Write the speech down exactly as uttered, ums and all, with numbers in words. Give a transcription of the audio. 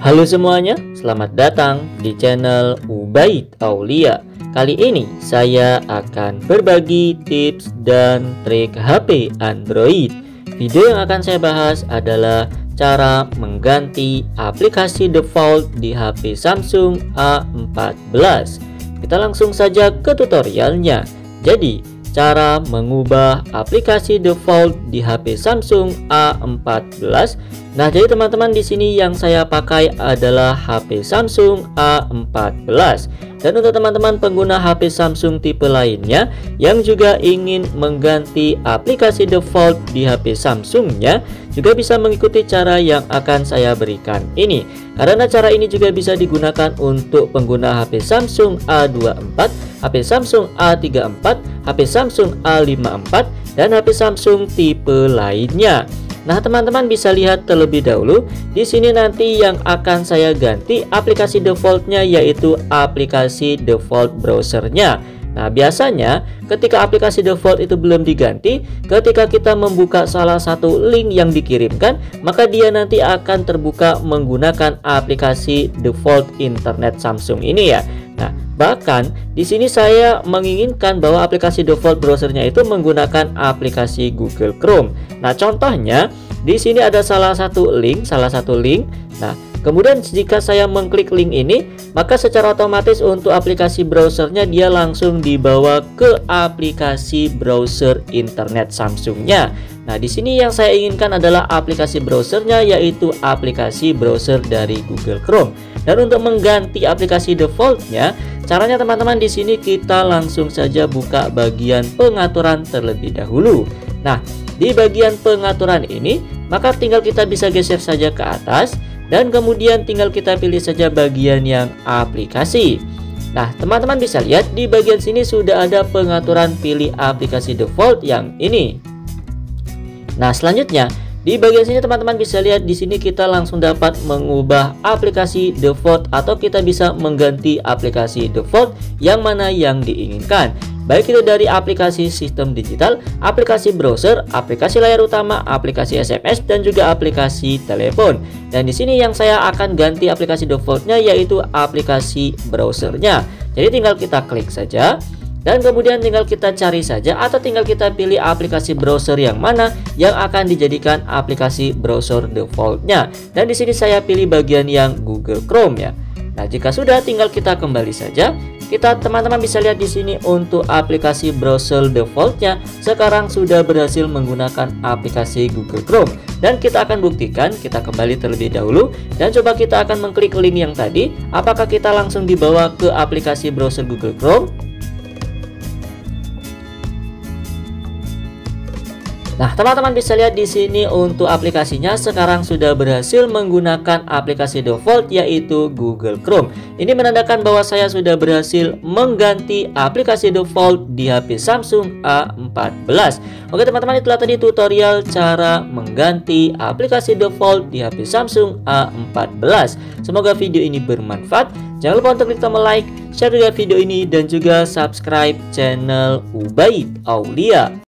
Halo semuanya, selamat datang di channel Ubaid Auliak. Kali ini saya akan berbagi tips dan trik H P Android. Video yang akan saya bahas adalah cara mengganti aplikasi default di H P Samsung A empat belas. Kita langsung saja ke tutorialnya. Jadi, cara mengubah aplikasi default di H P Samsung A empat belas. Nah, jadi teman-teman, di sini yang saya pakai adalah H P Samsung A empat belas. Dan untuk teman-teman pengguna H P Samsung tipe lainnya yang juga ingin mengganti aplikasi default di H P Samsungnya, juga bisa mengikuti cara yang akan saya berikan ini. Karena cara ini juga bisa digunakan untuk pengguna H P Samsung A dua puluh empat, H P Samsung A tiga puluh empat, H P Samsung A lima puluh empat, dan H P Samsung tipe lainnya. Nah, teman-teman bisa lihat terlebih dahulu. Di sini nanti yang akan saya ganti aplikasi defaultnya, yaitu aplikasi default browsernya. Nah, biasanya ketika aplikasi default itu belum diganti, ketika kita membuka salah satu link yang dikirimkan, maka dia nanti akan terbuka menggunakan aplikasi default internet Samsung ini ya. Nah, bahkan di sini saya menginginkan bahwa aplikasi default browsernya itu menggunakan aplikasi Google Chrome. Nah, contohnya di sini ada salah satu link, salah satu link. Nah, kemudian jika saya mengklik link ini, maka secara otomatis untuk aplikasi browsernya dia langsung dibawa ke aplikasi browser internet Samsungnya. Nah, di sini yang saya inginkan adalah aplikasi browsernya, yaitu aplikasi browser dari Google Chrome. Dan untuk mengganti aplikasi defaultnya, caranya teman-teman di sini kita langsung saja buka bagian pengaturan terlebih dahulu. Nah, di bagian pengaturan ini, maka tinggal kita bisa geser saja ke atas, dan kemudian tinggal kita pilih saja bagian yang aplikasi. Nah, teman-teman bisa lihat di bagian sini sudah ada pengaturan pilih aplikasi default yang ini. Nah, selanjutnya di bagian sini teman-teman bisa lihat di sini kita langsung dapat mengubah aplikasi default, atau kita bisa mengganti aplikasi default yang mana yang diinginkan, baik itu dari aplikasi sistem digital, aplikasi browser, aplikasi layar utama, aplikasi S M S, dan juga aplikasi telepon. Dan di sini yang saya akan ganti aplikasi defaultnya, yaitu aplikasi browsernya. Jadi tinggal kita klik saja, dan kemudian tinggal kita cari saja, atau tinggal kita pilih aplikasi browser yang mana yang akan dijadikan aplikasi browser defaultnya. Dan di sini saya pilih bagian yang Google Chrome ya. Nah, jika sudah tinggal kita kembali saja. Kita teman-teman bisa lihat di sini untuk aplikasi browser defaultnya sekarang sudah berhasil menggunakan aplikasi Google Chrome. Dan kita akan buktikan, kita kembali terlebih dahulu dan coba kita akan mengklik link yang tadi. Apakah kita langsung dibawa ke aplikasi browser Google Chrome? Nah, teman-teman bisa lihat di sini untuk aplikasinya sekarang sudah berhasil menggunakan aplikasi default, yaitu Google Chrome. Ini menandakan bahwa saya sudah berhasil mengganti aplikasi default di H P Samsung A empat belas. Oke teman-teman, itulah tadi tutorial cara mengganti aplikasi default di H P Samsung A empat belas. Semoga video ini bermanfaat. Jangan lupa untuk klik tombol like, share juga video ini, dan juga subscribe channel Ubaid Auliak.